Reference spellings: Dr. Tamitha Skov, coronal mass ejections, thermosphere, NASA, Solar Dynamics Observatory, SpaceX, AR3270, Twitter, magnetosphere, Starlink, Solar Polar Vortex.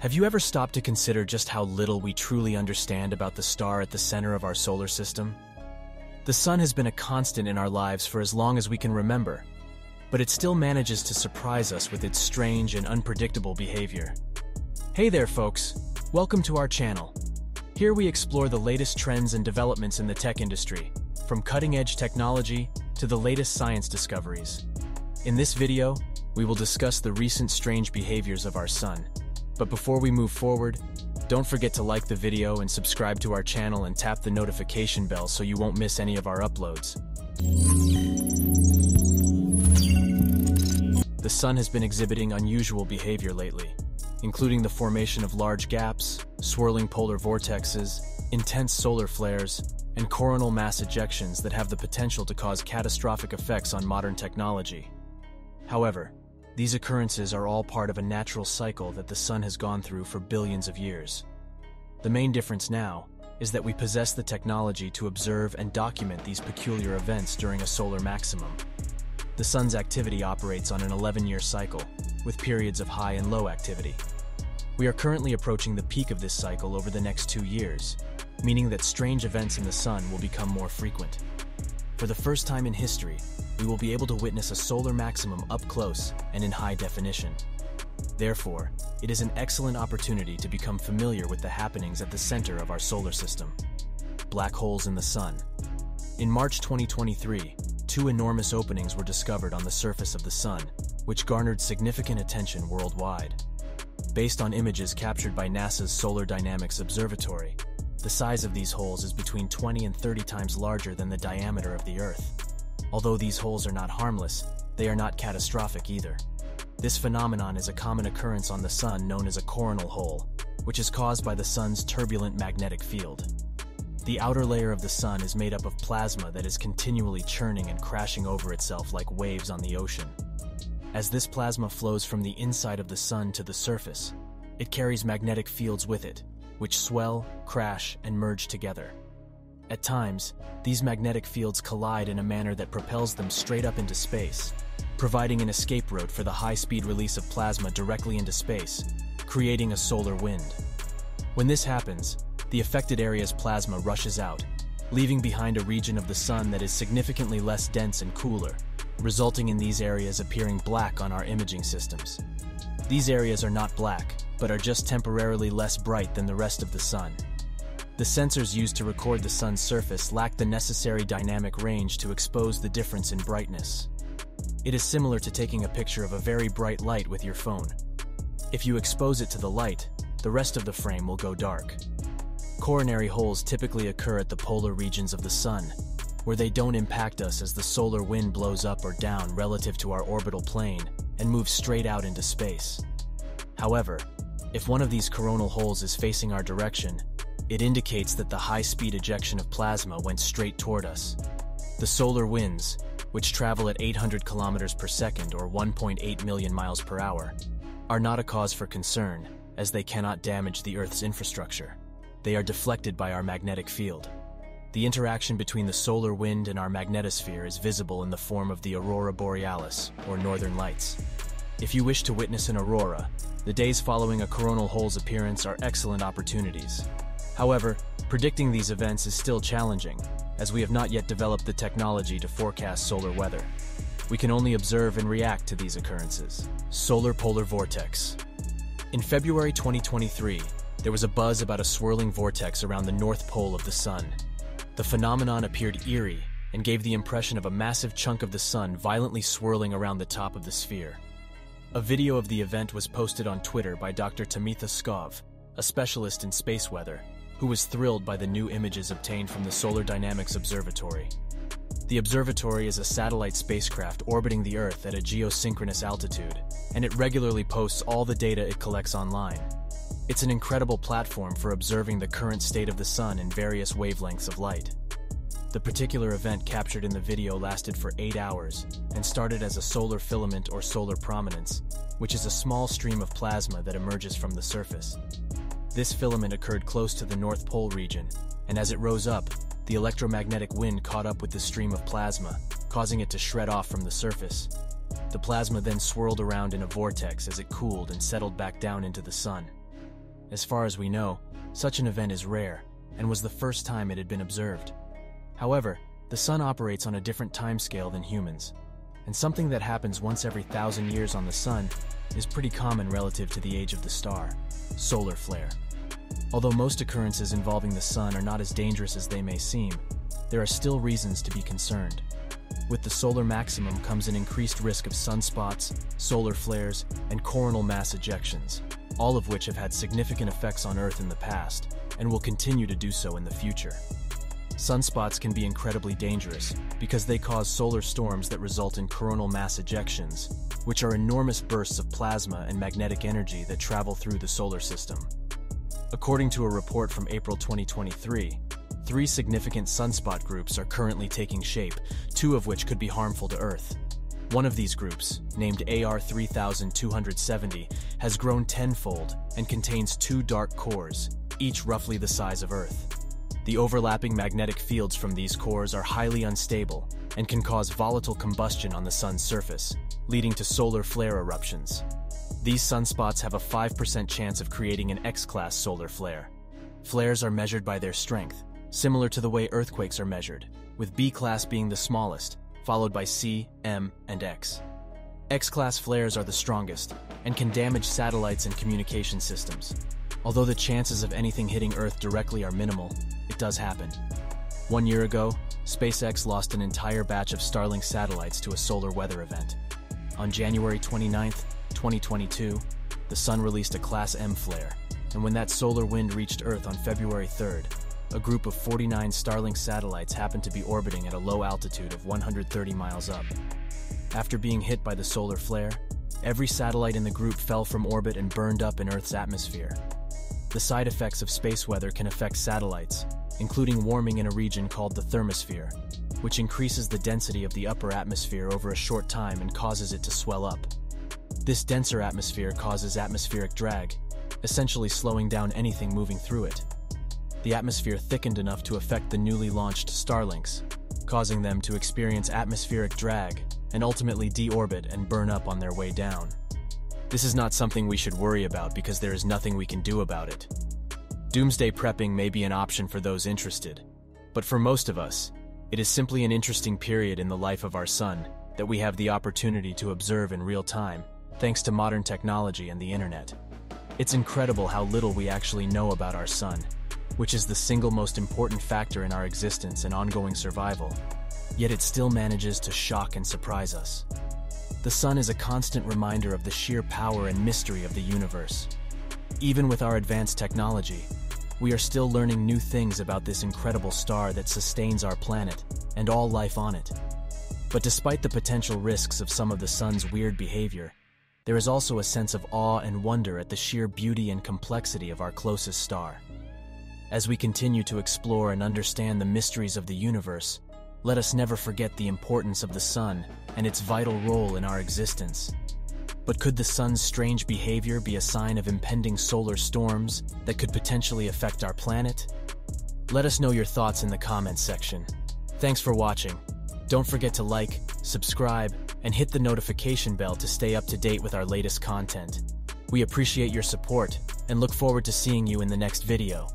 Have you ever stopped to consider just how little we truly understand about the star at the center of our solar system? The sun has been a constant in our lives for as long as we can remember, but it still manages to surprise us with its strange and unpredictable behavior. Hey there, folks. Welcome to our channel. Here we explore the latest trends and developments in the tech industry, from cutting-edge technology to the latest science discoveries. In this video, we will discuss the recent strange behaviors of our sun. But before we move forward, don't forget to like the video and subscribe to our channel and tap the notification bell so you won't miss any of our uploads. The sun has been exhibiting unusual behavior lately, including the formation of large gaps, swirling polar vortexes, intense solar flares, and coronal mass ejections that have the potential to cause catastrophic effects on modern technology. However, these occurrences are all part of a natural cycle that the sun has gone through for billions of years. The main difference now is that we possess the technology to observe and document these peculiar events during a solar maximum. The sun's activity operates on an 11-year cycle, with periods of high and low activity. We are currently approaching the peak of this cycle over the next 2 years, meaning that strange events in the sun will become more frequent. For the first time in history, we will be able to witness a solar maximum up close and in high definition. Therefore, it is an excellent opportunity to become familiar with the happenings at the center of our solar system. Black holes in the sun. In March 2023, two enormous openings were discovered on the surface of the sun, which garnered significant attention worldwide. Based on images captured by NASA's Solar Dynamics Observatory, the size of these holes is between 20 and 30 times larger than the diameter of the Earth. Although these holes are not harmless, they are not catastrophic either. This phenomenon is a common occurrence on the sun known as a coronal hole, which is caused by the sun's turbulent magnetic field. The outer layer of the sun is made up of plasma that is continually churning and crashing over itself like waves on the ocean. As this plasma flows from the inside of the sun to the surface, it carries magnetic fields with it, which swell, crash, and merge together. At times, these magnetic fields collide in a manner that propels them straight up into space, providing an escape route for the high-speed release of plasma directly into space, creating a solar wind. When this happens, the affected area's plasma rushes out, leaving behind a region of the sun that is significantly less dense and cooler, resulting in these areas appearing black on our imaging systems. These areas are not black, but are just temporarily less bright than the rest of the sun. The sensors used to record the sun's surface lack the necessary dynamic range to expose the difference in brightness. It is similar to taking a picture of a very bright light with your phone. If you expose it to the light, the rest of the frame will go dark. Coronary holes typically occur at the polar regions of the sun, where they don't impact us as the solar wind blows up or down relative to our orbital plane and moves straight out into space. However, if one of these coronal holes is facing our direction, it indicates that the high-speed ejection of plasma went straight toward us. The solar winds, which travel at 800 kilometers per second or 1.8 million miles per hour, are not a cause for concern, as they cannot damage the Earth's infrastructure. They are deflected by our magnetic field. The interaction between the solar wind and our magnetosphere is visible in the form of the aurora borealis, or northern lights. If you wish to witness an aurora, the days following a coronal hole's appearance are excellent opportunities. However, predicting these events is still challenging, as we have not yet developed the technology to forecast solar weather. We can only observe and react to these occurrences. Solar polar vortex. In February 2023, there was a buzz about a swirling vortex around the North Pole of the sun. The phenomenon appeared eerie and gave the impression of a massive chunk of the sun violently swirling around the top of the sphere. A video of the event was posted on Twitter by Dr. Tamitha Skov, a specialist in space weather, who was thrilled by the new images obtained from the Solar Dynamics Observatory. The observatory is a satellite spacecraft orbiting the Earth at a geosynchronous altitude, and it regularly posts all the data it collects online. It's an incredible platform for observing the current state of the sun in various wavelengths of light. The particular event captured in the video lasted for 8 hours and started as a solar filament or solar prominence, which is a small stream of plasma that emerges from the surface. This filament occurred close to the North Pole region, and as it rose up, the electromagnetic wind caught up with the stream of plasma, causing it to shred off from the surface. The plasma then swirled around in a vortex as it cooled and settled back down into the sun. As far as we know, such an event is rare, and was the first time it had been observed. However, the Sun operates on a different timescale than humans, and something that happens once every 1,000 years on the Sun is pretty common relative to the age of the star, solar flare. Although most occurrences involving the Sun are not as dangerous as they may seem, there are still reasons to be concerned. With the solar maximum comes an increased risk of sunspots, solar flares, and coronal mass ejections, all of which have had significant effects on Earth in the past, and will continue to do so in the future. Sunspots can be incredibly dangerous because they cause solar storms that result in coronal mass ejections, which are enormous bursts of plasma and magnetic energy that travel through the solar system. According to a report from April 2023, 3 significant sunspot groups are currently taking shape, 2 of which could be harmful to Earth. One of these groups, named AR3270, has grown 10-fold and contains 2 dark cores, each roughly the size of Earth. The overlapping magnetic fields from these cores are highly unstable and can cause volatile combustion on the Sun's surface, leading to solar flare eruptions. These sunspots have a 5% chance of creating an X-class solar flare. Flares are measured by their strength, similar to the way earthquakes are measured, with B-class being the smallest, followed by C, M, and X. X-class flares are the strongest and can damage satellites and communication systems. Although the chances of anything hitting Earth directly are minimal, it does happen. 1 year ago, SpaceX lost an entire batch of Starlink satellites to a solar weather event. On January 29, 2022, the Sun released a Class M flare, and when that solar wind reached Earth on February 3rd, a group of 49 Starlink satellites happened to be orbiting at a low altitude of 130 miles up. After being hit by the solar flare, every satellite in the group fell from orbit and burned up in Earth's atmosphere. The side effects of space weather can affect satellites, including warming in a region called the thermosphere, which increases the density of the upper atmosphere over a short time and causes it to swell up. This denser atmosphere causes atmospheric drag, essentially slowing down anything moving through it. The atmosphere thickened enough to affect the newly launched Starlinks, causing them to experience atmospheric drag and ultimately deorbit and burn up on their way down. This is not something we should worry about because there is nothing we can do about it. Doomsday prepping may be an option for those interested, but for most of us, it is simply an interesting period in the life of our Sun that we have the opportunity to observe in real time, thanks to modern technology and the internet. It's incredible how little we actually know about our Sun, which is the single most important factor in our existence and ongoing survival, yet it still manages to shock and surprise us. The Sun is a constant reminder of the sheer power and mystery of the universe. Even with our advanced technology, we are still learning new things about this incredible star that sustains our planet and all life on it. But despite the potential risks of some of the Sun's weird behavior, there is also a sense of awe and wonder at the sheer beauty and complexity of our closest star. As we continue to explore and understand the mysteries of the universe, let us never forget the importance of the Sun and its vital role in our existence. But could the Sun's strange behavior be a sign of impending solar storms that could potentially affect our planet? Let us know your thoughts in the comments section. Thanks for watching. Don't forget to like, subscribe, and hit the notification bell to stay up to date with our latest content. We appreciate your support and look forward to seeing you in the next video.